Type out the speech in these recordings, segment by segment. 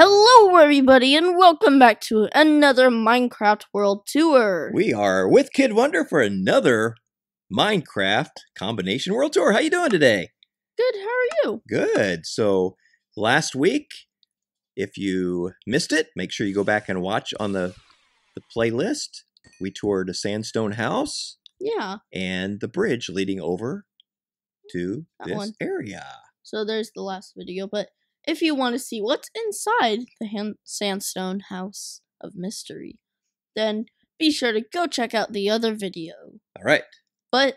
Hello everybody and welcome back to another Minecraft World Tour. We are with Kid Wonder for another Minecraft Combination World Tour. How you doing today? Good, how are you? Good. So last week, if you missed it, make sure you go back and watch on the playlist. We toured a sandstone house. Yeah. And the bridge leading over to this area. So there's the last video, but if you want to see what's inside the sandstone house of mystery, then be sure to go check out the other video. All right. But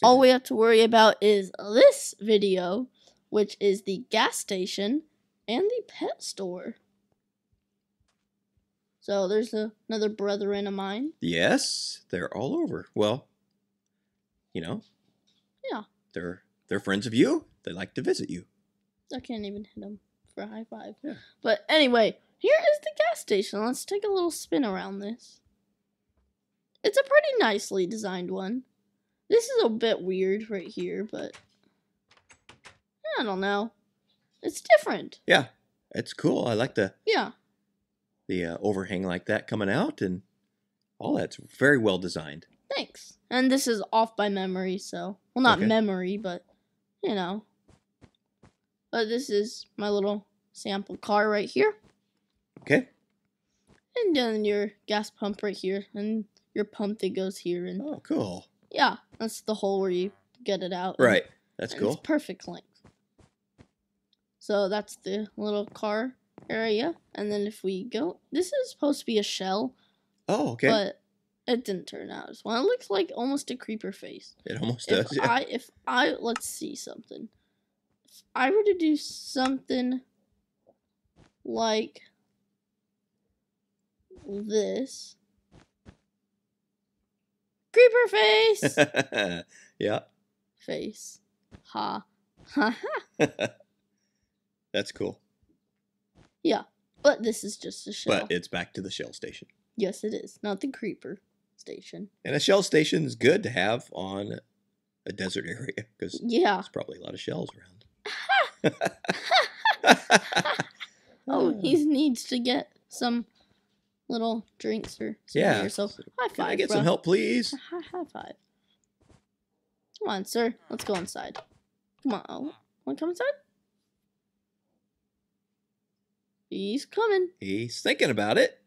all we have to worry about is this video, which is the gas station and the pet store. So there's another brethren of mine. Yes, they're all over. Well, you know. Yeah. They're friends of you. They like to visit you. I can't even hit him for a high five. Yeah. But anyway, here is the gas station. Let's take a little spin around this. It's a pretty nicely designed one. This is a bit weird right here, but I don't know. It's different. Yeah, it's cool. I like the overhang like that coming out and all that's very well designed. Thanks. And this is off by memory, so well, not memory, but you know. But this is my little sample car right here. Okay. And then your gas pump right here, and your pump that goes here. And oh, cool. Yeah, that's the hole where you get it out. Right, that's cool. It's perfect length. So that's the little car area. And then if we go, this is supposed to be a shell. Oh, okay. But it didn't turn out as well. It looks like almost a creeper face. It almost does, yeah. If I, let's see something. If I were to do something like this, creeper face. Yeah. Face. Ha. Ha ha. That's cool. Yeah, but this is just a shell. But it's back to the shell station. Yes, it is. Not the creeper station. And a shell station is good to have on a desert area because there's probably a lot of shells around. Oh, he needs to get some little drinks or something. Yeah. So high five. Can I get some help, please? High five. Come on, sir. Let's go inside. Come on. Oh, want to come inside? He's coming. He's thinking about it.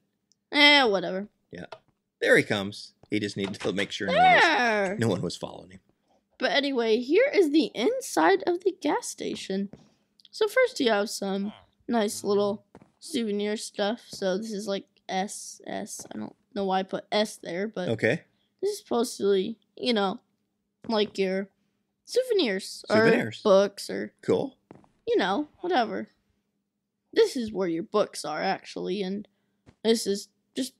Eh, whatever. Yeah. There he comes. He just needed to make sure no one was following him. But anyway, here is the inside of the gas station. So first you have some nice little souvenir stuff. So this is like S. I don't know why I put S there, but okay. This is supposed to be, you know, like your souvenirs. Or books or cool. You know, whatever. This is where your books are actually, and this is just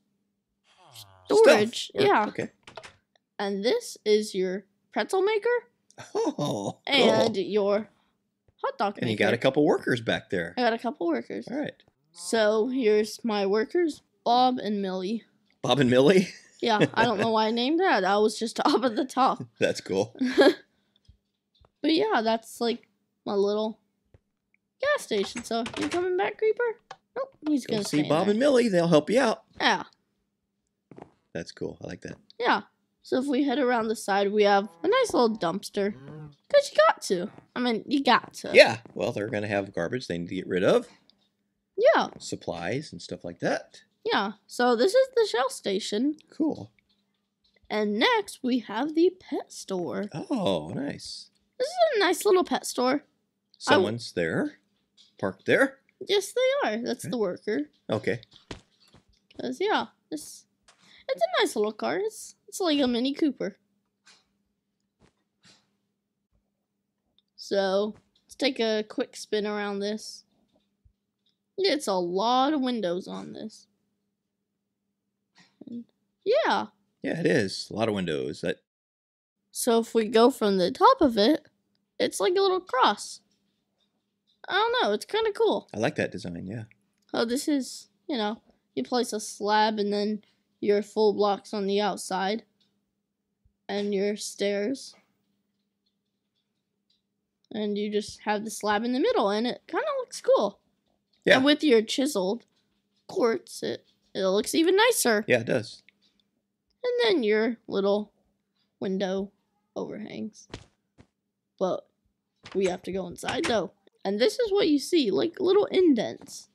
storage. Stuff. Yeah. Okay. And this is your pretzel maker. Oh, cool. And your hot dog maker. And you got a couple workers back there. I got a couple workers. All right. So here's my workers, Bob and Millie. Bob and Millie? Yeah, I don't know why I named that. I was just up at the top. That's cool. But yeah, that's like my little gas station. So you coming back, Creeper? Nope, he's going to see Bob and Millie. They'll help you out. Yeah. That's cool. I like that. Yeah. So if we head around the side, we have a nice little dumpster. Because you got to. I mean, you got to. Yeah. Well, they're going to have garbage they need to get rid of. Yeah. Supplies and stuff like that. Yeah. So this is the Shell station. Cool. And next, we have the pet store. Oh, nice. This is a nice little pet store. Someone's there. Parked there. Yes, they are. That's the worker. Okay. Because, yeah, it's a nice little car. It's like a Mini Cooper. So, let's take a quick spin around this. It's a lot of windows on this. Yeah. Yeah, it is. A lot of windows. So, if we go from the top of it, it's like a little cross. I don't know. It's kind of cool. I like that design, yeah. Oh, this is, you know, you place a slab and then your full blocks on the outside, and your stairs, and you just have the slab in the middle, and it kind of looks cool. Yeah. And with your chiseled quartz, it looks even nicer. Yeah, it does. And then your little window overhangs. But we have to go inside, though. And this is what you see, like little indents.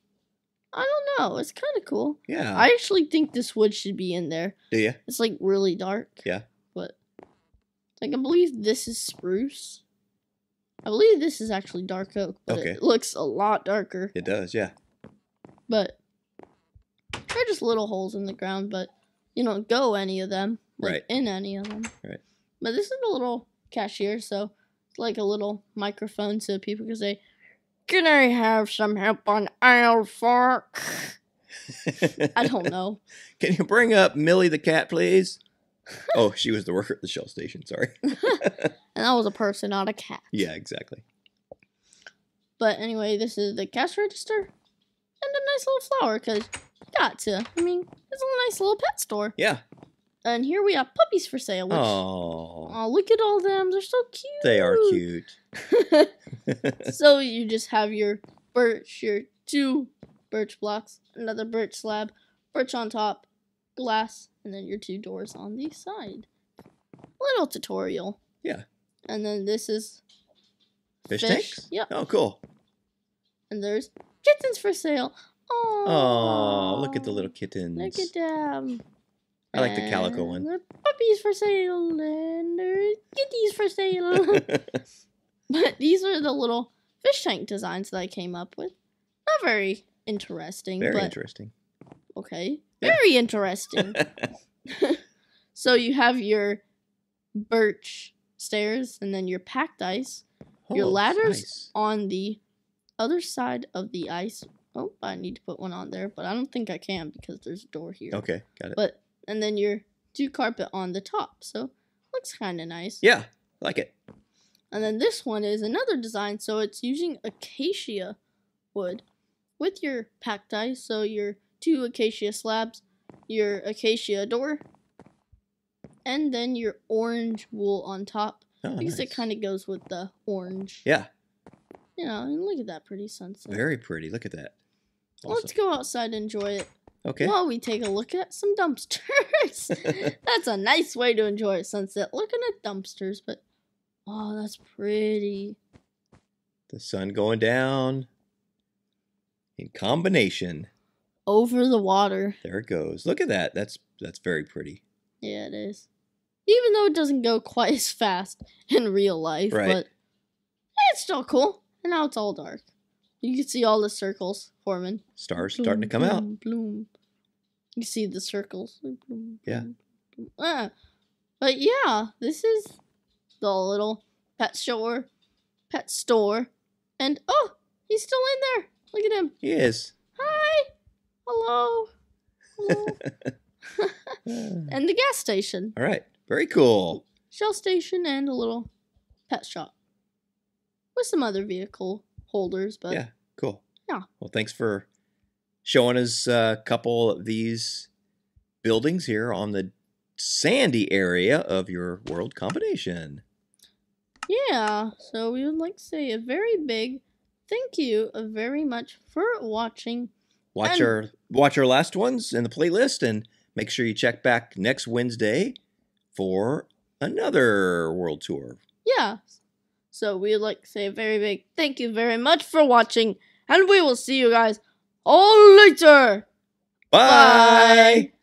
I don't know. It's kind of cool. Yeah. I actually think this wood should be in there. Do you? It's like really dark. Yeah. But like, I believe this is spruce. I believe this is actually dark oak, but okay. It looks a lot darker. It does, yeah. But they're just little holes in the ground, but you don't go any of them. Like, right. In any of them. Right. But this is a little cashier, so it's like a little microphone so people can say, "Can I have some help on aisle 4?" I don't know. Can you bring up Millie the cat, please? Oh, she was the worker at the Shell station, sorry. And that was a person, not a cat. Yeah, exactly. But anyway, this is the cash register. And a nice little flower, because you got to. I mean, it's a nice little pet store. Yeah. And here we have puppies for sale. Which, oh, look at all them. They're so cute. They are cute. So you just have your birch, your 2 birch blocks, another birch slab, birch on top, glass, and then your 2 doors on the side. Little tutorial. Yeah. And then this is fish tanks? Yep. Oh, cool. And there's kittens for sale. Oh, look at the little kittens. Look at them. I like the calico one. There are puppies for sale, and there's kitties for sale. But these are the little fish tank designs that I came up with. Not very interesting. Very interesting. Okay. Yeah. Very interesting. So you have your birch stairs, and then your packed ice. Oh, your ladders on the other side of the ice. Oh, I need to put one on there, but I don't think I can because there's a door here. Okay, got it. But and then your 2 carpet on the top. So looks kind of nice. Yeah, like it. And then this one is another design. So it's using acacia wood with your packed ice. So your 2 acacia slabs, your acacia door, and then your orange wool on top. Oh, because nice. It kind of goes with the orange. Yeah. You know, and look at that pretty sunset. Very pretty. Look at that. Awesome. Let's go outside and enjoy it. Okay. While we take a look at some dumpsters. That's a nice way to enjoy a sunset, looking at dumpsters. But, oh, that's pretty. The sun going down in combination. Over the water. There it goes. Look at that. That's very pretty. Yeah, it is. Even though it doesn't go quite as fast in real life. Right. But it's still cool. And now it's all dark. You can see all the circles forming. Stars bloom, starting to come bloom, out. Bloom. You see the circles. Bloom, yeah. Bloom. But yeah, this is the little pet store. And oh, he's still in there. Look at him. He is. Hi. Hello. Hello. And the gas station. All right. Very cool. Shell station and a little pet shop with some other vehicle holders, but yeah, cool. Yeah. Well, thanks for showing us a couple of these buildings here on the sandy area of your world combination. Yeah. So we would like to say a very big thank you very much for watching. Watch our last ones in the playlist, and make sure you check back next Wednesday for another world tour. Yeah. So we would like to say a very big thank you very much for watching, and we will see you guys all later. Bye. Bye.